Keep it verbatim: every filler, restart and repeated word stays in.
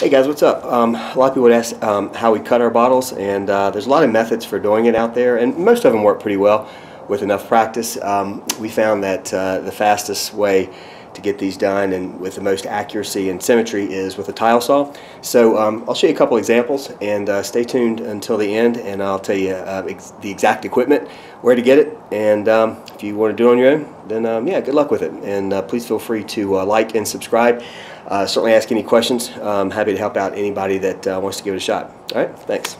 Hey guys, what's up? Um, a lot of people would ask um, how we cut our bottles, and uh, there's a lot of methods for doing it out there, and most of them work pretty well with enough practice. Um, we found that uh, the fastest way to get these done and with the most accuracy and symmetry is with a tile saw. So um, I'll show you a couple examples, and uh, stay tuned until the end, and I'll tell you uh, ex the exact equipment, where to get it, and um, if you want to do it on your own, then um, yeah, good luck with it. And uh, please feel free to uh, like and subscribe. Uh, certainly ask any questions. I'm happy to help out anybody that uh, wants to give it a shot. All right, thanks.